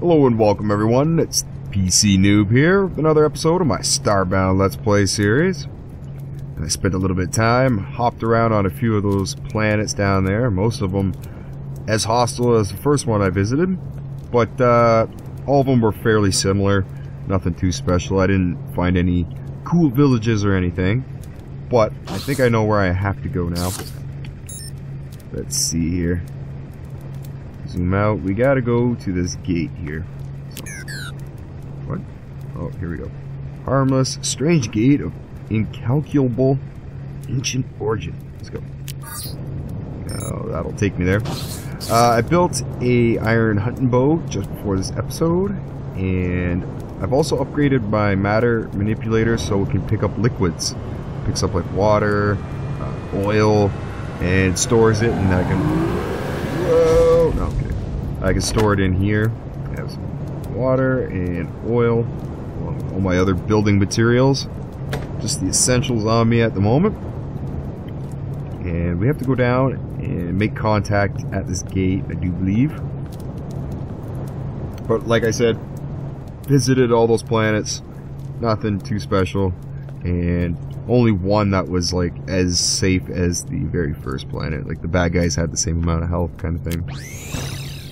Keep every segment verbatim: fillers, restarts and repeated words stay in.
Hello and welcome everyone, it's P C Noob here with another episode of my Starbound Let's Play series. And I spent a little bit of time, hopped around on a few of those planets down there, most of them as hostile as the first one I visited, but uh, all of them were fairly similar, nothing too special. I didn't find any cool villages or anything, but I think I know where I have to go now. Let's see here. Zoom out. We gotta go to this gate here. So, what? Oh, here we go. Harmless, strange gate of incalculable ancient origin. Let's go. Oh, that'll take me there. Uh, I built a iron hunting bow just before this episode, and I've also upgraded my matter manipulator so it can pick up liquids. It picks up like water, uh, oil, and stores it, and then I can. Whoa! No, okay. I can store it in here. I have some water and oil, along with all my other building materials. Just the essentials on me at the moment. And we have to go down and make contact at this gate, I do believe. But like I said, visited all those planets, nothing too special, and only one that was like as safe as the very first planet. Like the bad guys had the same amount of health kind of thing.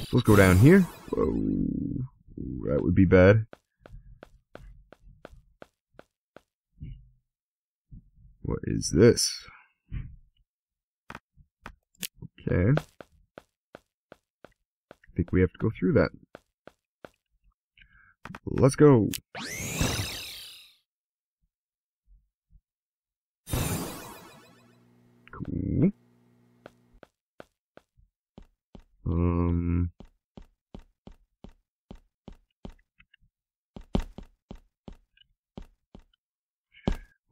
So let's go down here. Whoa. That would be bad. What is this? Okay. I think we have to go through that. Let's go. Cool. Um.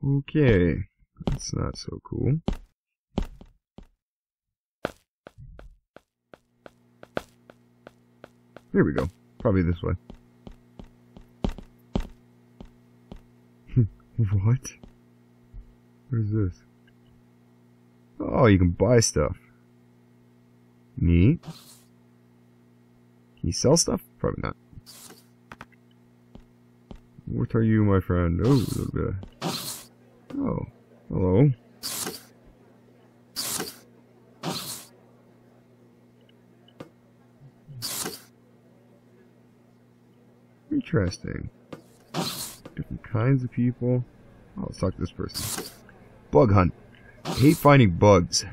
Okay, that's not so cool. Here we go. Probably this way. What? What is this? Oh, you can buy stuff. Neat. Can you sell stuff? Probably not. What are you, my friend? Oh, a little bit of... Oh, hello. Interesting. Different kinds of people. Oh, let's talk to this person. Bug hunt. I hate finding bugs.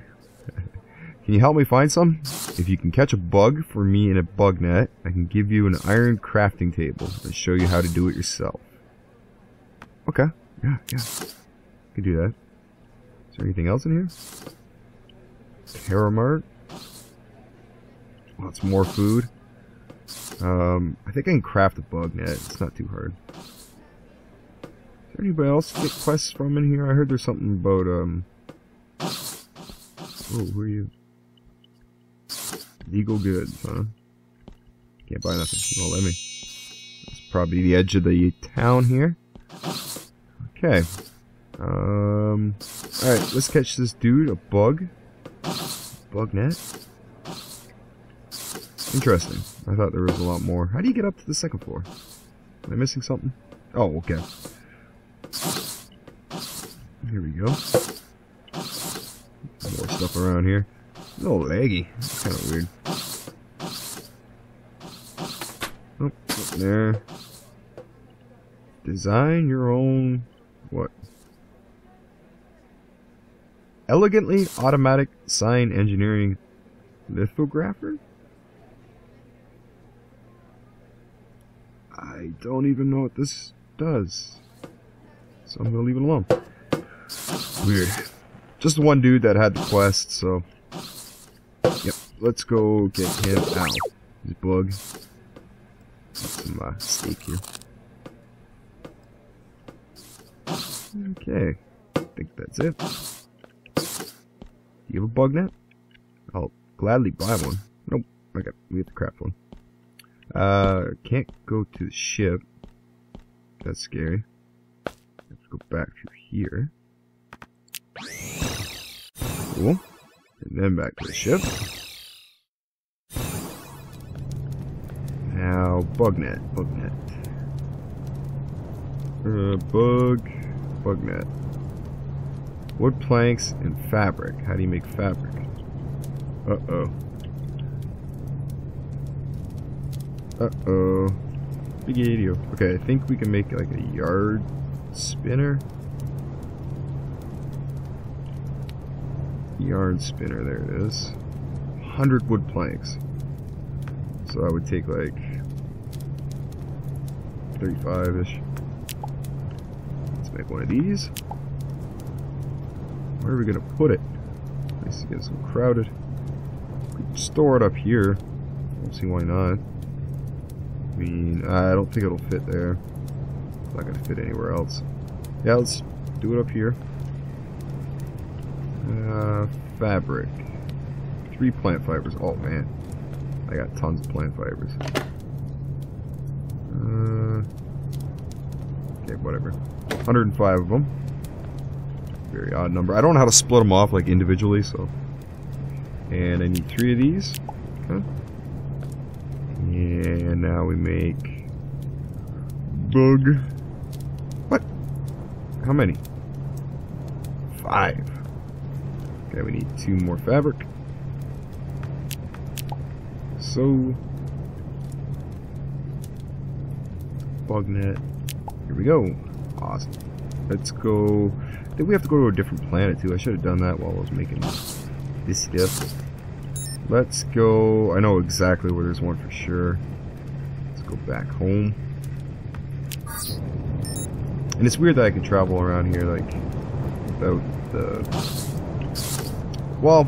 Can you help me find some? If you can catch a bug for me in a bug net, I can give you an iron crafting table and show you how to do it yourself. Okay. Yeah, yeah. I can do that. Is there anything else in here? Paramart. Lots more food. Um, I think I can craft a bug net. It's not too hard. Is there anybody else to get quests from in here? I heard there's something about, um... Oh, who are you? Legal goods, huh? Can't buy nothing. Well, let me. That's probably the edge of the town here. Okay. Um. Alright, let's catch this dude. A bug. Bug net. Interesting. I thought there was a lot more. How do you get up to the second floor? Am I missing something? Oh, okay. Here we go. More stuff around here. A little laggy. That's kind of weird. Oh, up there. Design your own... What? Elegantly automatic sign engineering lithographer? I don't even know what this does. So I'm going to leave it alone. Weird. Just the one dude that had the quest, so... Yep, let's go get him out. This bug. Get some uh, steak here. Okay. I think that's it. Do you have a bug net? I'll gladly buy one. Nope. Okay, we have to craft one. Uh, can't go to the ship. That's scary. Let's go back to here. Cool. And then back to the ship. Now, bugnet, bugnet. Uh, bug, bugnet. Wood planks and fabric. How do you make fabric? Uh-oh. Uh-oh. Big idiot. Okay, I think we can make like a yard spinner. Yarn spinner, there it is. one hundred wood planks. So I would take like thirty-five-ish. Let's make one of these. Where are we gonna put it? This is getting so crowded. We can store it up here. Don't see why not. I mean, I don't think it'll fit there. It's not gonna fit anywhere else. Yeah, let's do it up here. Uh, fabric. Three plant fibers. Oh man, I got tons of plant fibers. Uh, okay, whatever. one hundred five of them. Very odd number. I don't know how to split them off like individually, so. And I need three of these. Okay. And now we make bug. What? How many? Five. Okay, we need two more fabric. So, bug net. Here we go. Awesome. Let's go. I think we have to go to a different planet too. I should have done that while I was making this stuff. Let's go. I know exactly where there's one for sure. Let's go back home. And it's weird that I can travel around here like without the. Well,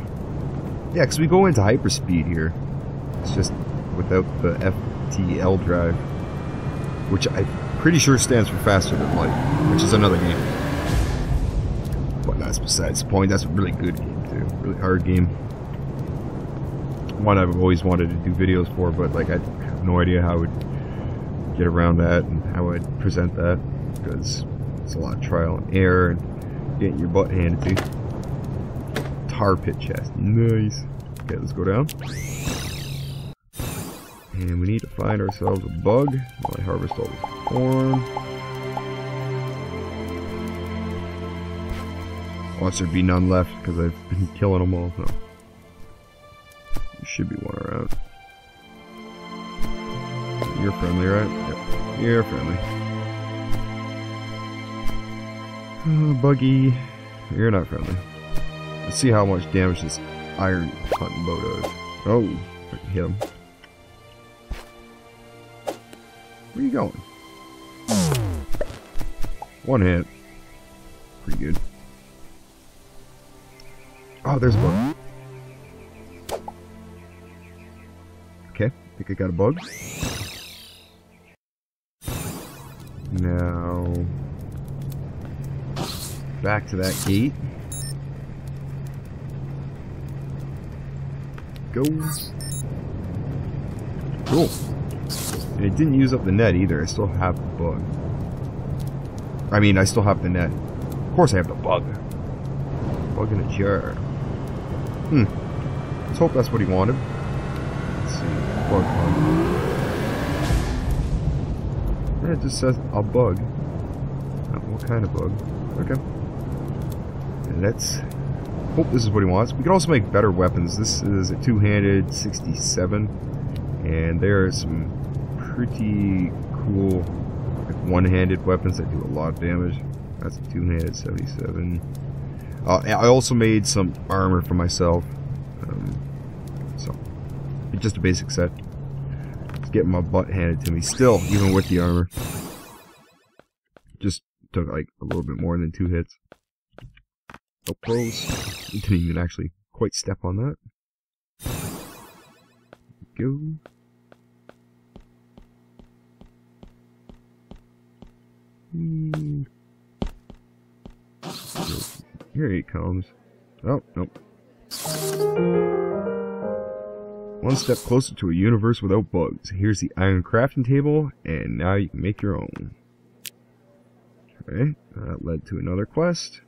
yeah, because we go into hyperspeed here. It's just without the F T L drive, which I'm pretty sure stands for faster than light, which is another game. But that's besides the point. That's a really good game, too. Really hard game. One I've always wanted to do videos for, but like I have no idea how I would get around that and how I'd present that, because it's a lot of trial and error and getting your butt handed to. Tar pit chest. Nice. Okay, let's go down. And we need to find ourselves a bug while I harvest all the corn. Watch there be none left because I've been killing them all. No. There should be one around. You're friendly, right? Yep. You're friendly. Oh, buggy. You're not friendly. Let's see how much damage this iron hunting bow does. Oh, I can hit him. Where are you going? One hit. Pretty good. Oh, there's a bug. Okay, I think I got a bug. Now, back to that gate. Go. Cool. And it didn't use up the net either. I still have the bug. I mean, I still have the net. Of course I have the bug. Bug in a jar. Hmm. Let's hope that's what he wanted. Let's see. Bug bug. It just says a bug. Not what kind of bug? Okay. And let's... hope this is what he wants. We can also make better weapons. This is a two-handed sixty-seven, and there are some pretty cool like, one-handed weapons that do a lot of damage. That's a two-handed seventy-seven. Uh, I also made some armor for myself, um, so it's just a basic set. It's getting my butt handed to me still, even with the armor. Just took like a little bit more than two hits. Oh, close. Didn't even actually quite step on that. Go. Mm. Here he comes. Oh, nope. One step closer to a universe without bugs. Here's the iron crafting table, and now you can make your own. Okay, that led to another quest.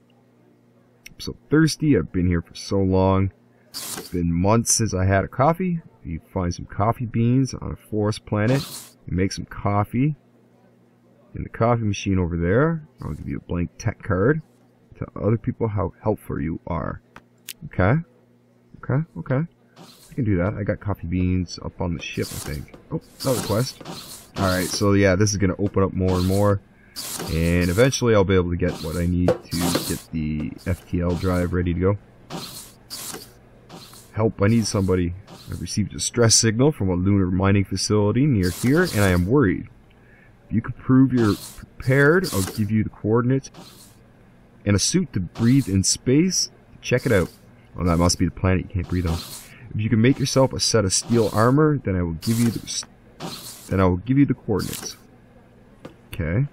So thirsty. I've been here for so long. It's been months since I had a coffee. If you find some coffee beans on a forest planet, you make some coffee in the coffee machine over there. I'll give you a blank tech card. Tell other people how helpful you are. Okay? Okay, okay. I can do that. I got coffee beans up on the ship, I think. Oh, another quest. Alright, so yeah, this is going to open up more and more. And eventually I'll be able to get what I need to get the F T L drive ready to go. Help, I need somebody. I received a distress signal from a lunar mining facility near here, and I am worried. If you can prove you're prepared, I'll give you the coordinates and a suit to breathe in space. Check it out. Well, that must be the planet you can't breathe on. If you can make yourself a set of steel armor, then I will give you the then I will give you the coordinates. Okay.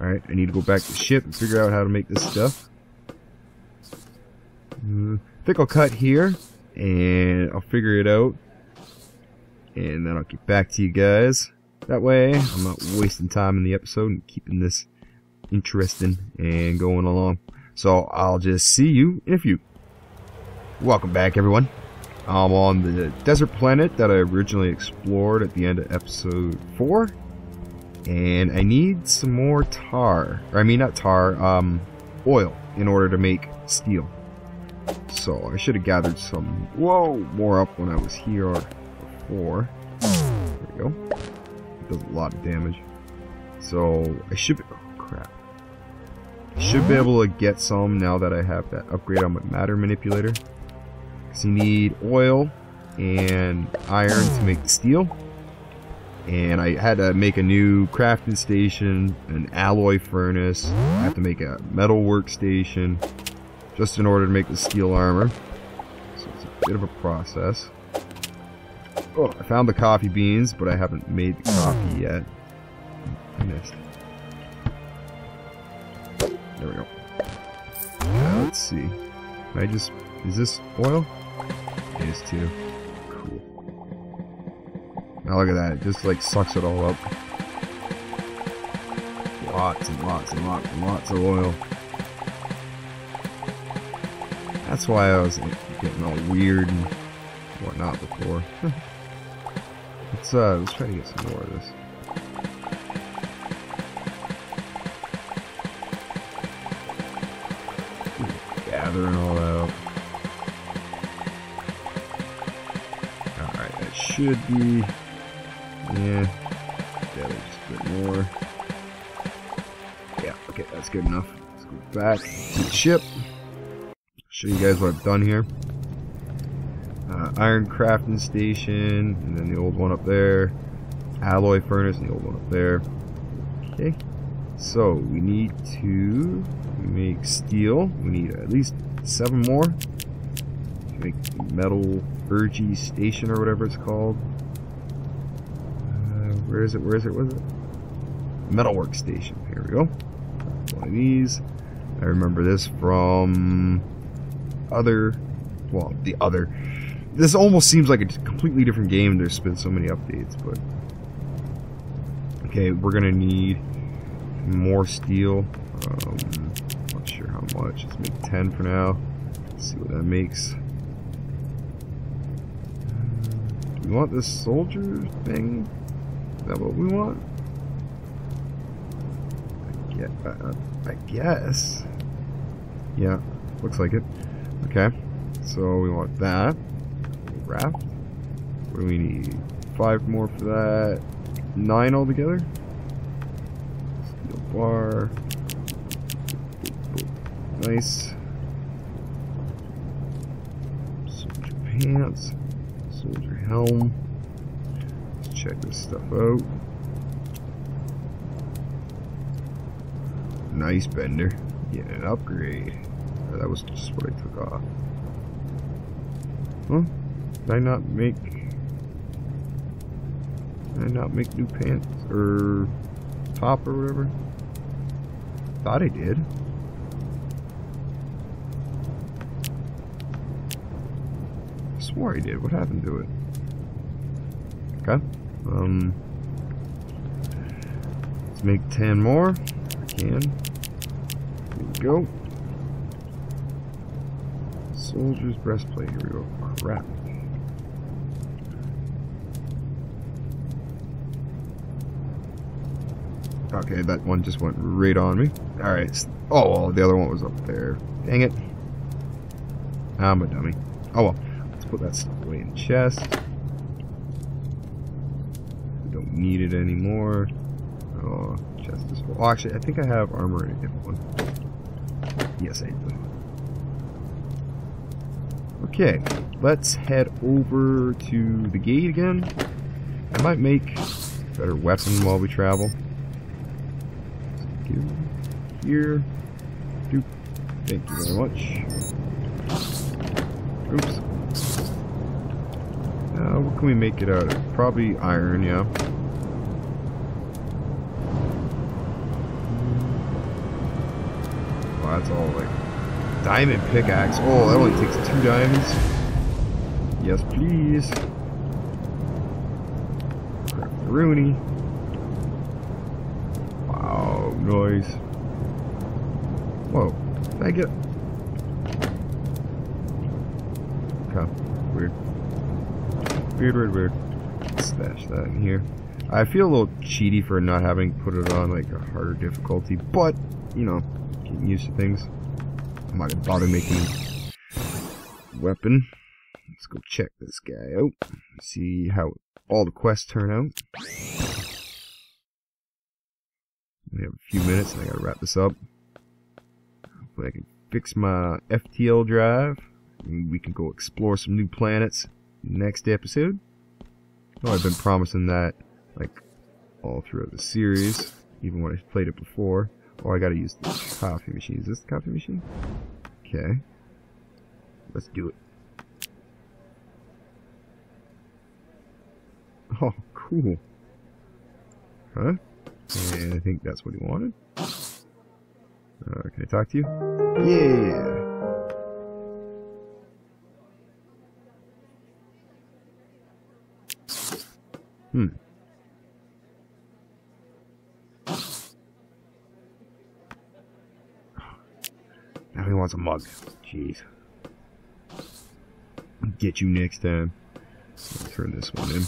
Alright, I need to go back to the ship and figure out how to make this stuff. I think I'll cut here, and I'll figure it out, and then I'll get back to you guys. That way, I'm not wasting time in the episode and keeping this interesting and going along. So, I'll just see you in a few. Welcome back, everyone. I'm on the desert planet that I originally explored at the end of episode four. And I need some more tar, or I mean not tar, um, oil in order to make steel. So I should have gathered some, whoa, more up when I was here before. There we go. It does a lot of damage. So I should be, oh crap. I should be able to get some now that I have that upgrade on my matter manipulator. Because you need oil and iron to make the steel. And I had to make a new crafting station, an alloy furnace, I have to make a metal workstation, just in order to make the steel armor. So it's a bit of a process. Oh, I found the coffee beans, but I haven't made the coffee yet. I missed. There we go. Now let's see. Can I just... is this oil? It is too. Now look at that, it just like sucks it all up. Lots and lots and lots and lots of oil. That's why I was getting all weird and whatnot before. let's uh, let's try to get some more of this. Gathering all that up. Alright, that should be... yeah, yeah, just a bit more. Yeah, okay, that's good enough. Let's go back to the ship. Show you guys what I've done here. Uh, iron crafting station, and then the old one up there. Alloy furnace, and the old one up there. Okay, so we need to make steel. We need at least seven more to make the metal urgy station or whatever it's called. Where is it? Where is it? Where is it? Metal workstation. Here we go. One of these. I remember this from other. Well, the other. This almost seems like a completely different game. There's been so many updates, but okay, we're gonna need more steel. Um, not sure how much. Let's make ten for now. Let's see what that makes. Do we want this soldier thing? Is that what we want? I guess, uh, I guess. Yeah, looks like it. Okay, so we want that. Raft. What do we need? Five more for that. Nine altogether. Steel bar. Nice. Soldier pants. Soldier helm. Check this stuff out. Nice bender. Getting an upgrade. That was just what I took off. Huh? Did I not make... did I not make new pants? Or... top or whatever? Thought I did. I swore I did. What happened to it? Okay. Um, let's make ten more if I can. There we go. Soldier's breastplate. Here we go. Crap. Okay, that one just went right on me. Alright. Oh, well, the other one was up there. Dang it. I'm a dummy. Oh, well. Let's put that stuff away in the chest. We don't need it anymore. Oh, chest is full. Oh, actually, I think I have armor in a different one. Yes, I do. Okay, let's head over to the gate again. I might make a better weapon while we travel. Here. Doop. Thank you very much. Oops. Uh, what can we make it out of? Probably iron, yeah. Oh, that's all like... Diamond pickaxe. Oh, that only takes two diamonds. Yes, please. Grab the Rooney. Wow, noise. Whoa, did I get... Okay, weird. Weird, weird, weird. Let's stash that in here. I feel a little cheaty for not having put it on like a harder difficulty, but, you know, getting used to things. I'm not gonna bother making a weapon. Let's go check this guy out. See how all the quests turn out. We have a few minutes and I gotta wrap this up. Hopefully I can fix my F T L drive. And we can go explore some new planets next episode. Oh, I've been promising that like all throughout the series, even when I played it before. Oh, I gotta use the coffee machine. Is this the coffee machine? Okay. Let's do it. Oh, cool. Huh? And I think that's what he wanted. Uh, can I talk to you? Yeah! Hmm. He wants a mug. Jeez. Get you next time. I'll turn this one in.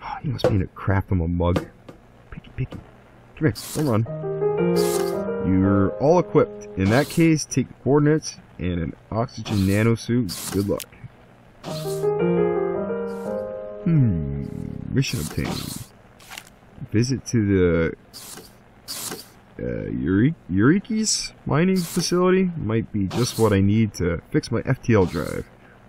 Oh, he must mean to craft him a mug. Picky, picky. Come here. Don't run. You're all equipped. In that case, take the coordinates and an oxygen nanosuit. Good luck. Hmm. Mission obtained. Visit to the... Uh, Eurekis mining facility might be just what I need to fix my F T L drive.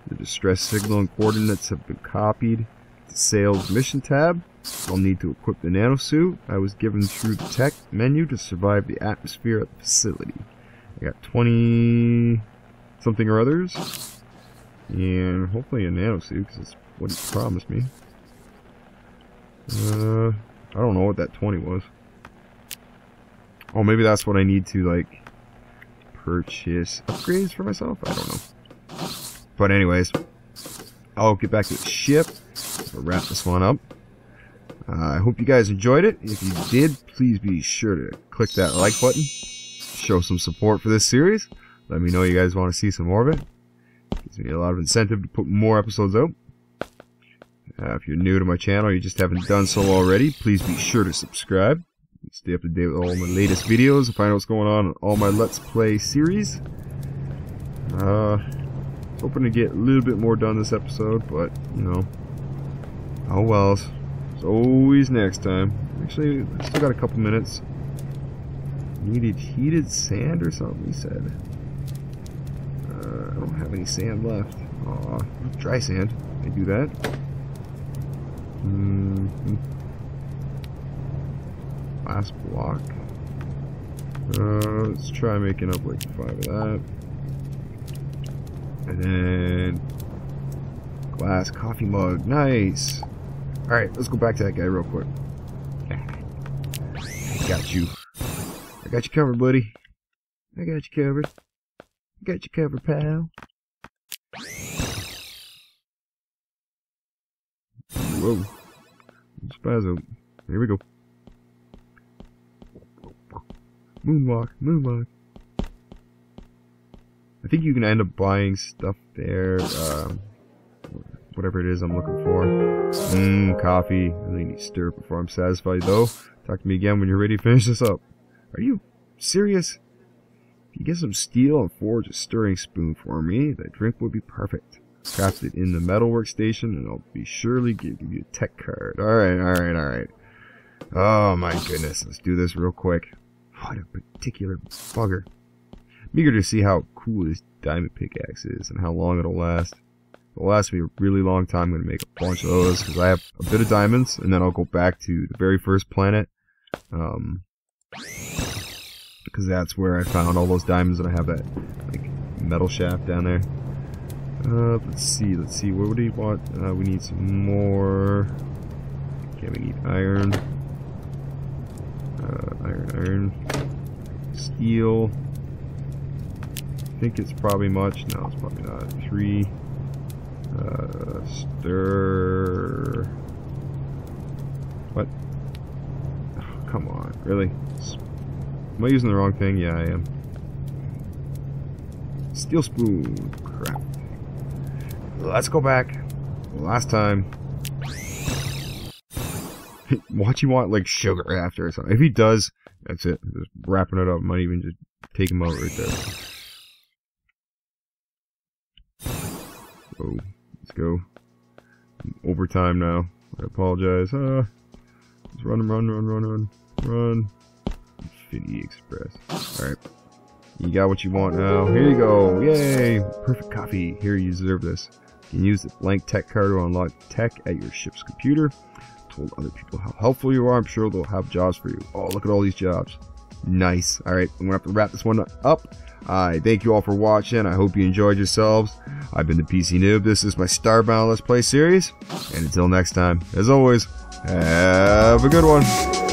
The distress signal and coordinates have been copied to SAIL's mission tab. I'll need to equip the nanosuit I was given through the tech menu to survive the atmosphere at the facility. I got twenty something or others, and hopefully a nanosuit because that's what he promised me. Uh, I don't know what that twenty was. Oh, maybe that's what I need to, like, purchase upgrades for myself? I don't know. But anyways, I'll get back to the ship. We'll wrap this one up. Uh, I hope you guys enjoyed it. If you did, please be sure to click that like button. Show some support for this series. Let me know you guys want to see some more of it. Gives me a lot of incentive to put more episodes out. Uh, if you're new to my channel or you just haven't done so already, please be sure to subscribe. Stay up to date with all my latest videos and find out what's going on in all my Let's Play series. Uh, hoping to get a little bit more done this episode, but, you know, oh well. It's always next time. Actually, I still got a couple minutes. Needed heated sand or something, he said. Uh, I don't have any sand left. Aw, dry sand. I do that. Mm-hmm. Last block. Uh, let's try making up like five of that. And then glass coffee mug. Nice. Alright, let's go back to that guy real quick. I got you. I got you covered, buddy. I got you covered. I got you covered, pal. Whoa. Spazzo. Here we go. Moonwalk, moonwalk. I think you can end up buying stuff there. Um, whatever it is I'm looking for. Mmm, coffee. I really need to stir it before I'm satisfied, though. Talk to me again when you're ready to finish this up. Are you serious? If you get some steel and forge a stirring spoon for me, that drink would be perfect. Craft it in the metalwork station, and I'll be surely giving you a tech card. Alright, alright, alright. Oh my goodness, let's do this real quick. What a particular bugger. Eager to see how cool this diamond pickaxe is and how long it'll last. It'll last me a really long time. I'm going to make a bunch of those because I have a bit of diamonds, and then I'll go back to the very first planet. Um, because that's where I found all those diamonds, and I have that like metal shaft down there. Uh, let's see, let's see, what do we want? Uh, we need some more. Okay, we need iron. Uh, iron, iron. Steel. I think it's probably much. No, it's probably not. Three. Uh, stir. What? Oh, come on, really? Am I using the wrong thing? Yeah, I am. Steel spoon. Crap. Let's go back. Last time. What you want, like, sugar after or something? If he does, that's it. Just wrapping it up. Might even just take him out right there. Oh, let's go. I'm overtime now. I apologize. Uh, let's run, run, run, run, run, run. Infinity Express. Alright. You got what you want now. Here you go. Yay! Perfect coffee. Here, you deserve this. You can use the blank tech card to unlock tech at your ship's computer. Told other people how helpful you are. I'm sure they'll have jobs for you. Oh, look at all these jobs. Nice. Alright, I'm going to have to wrap this one up. I thank you all for watching. I hope you enjoyed yourselves. I've been the P C Noob. This is my Starbound Let's Play series. And until next time, as always, have a good one.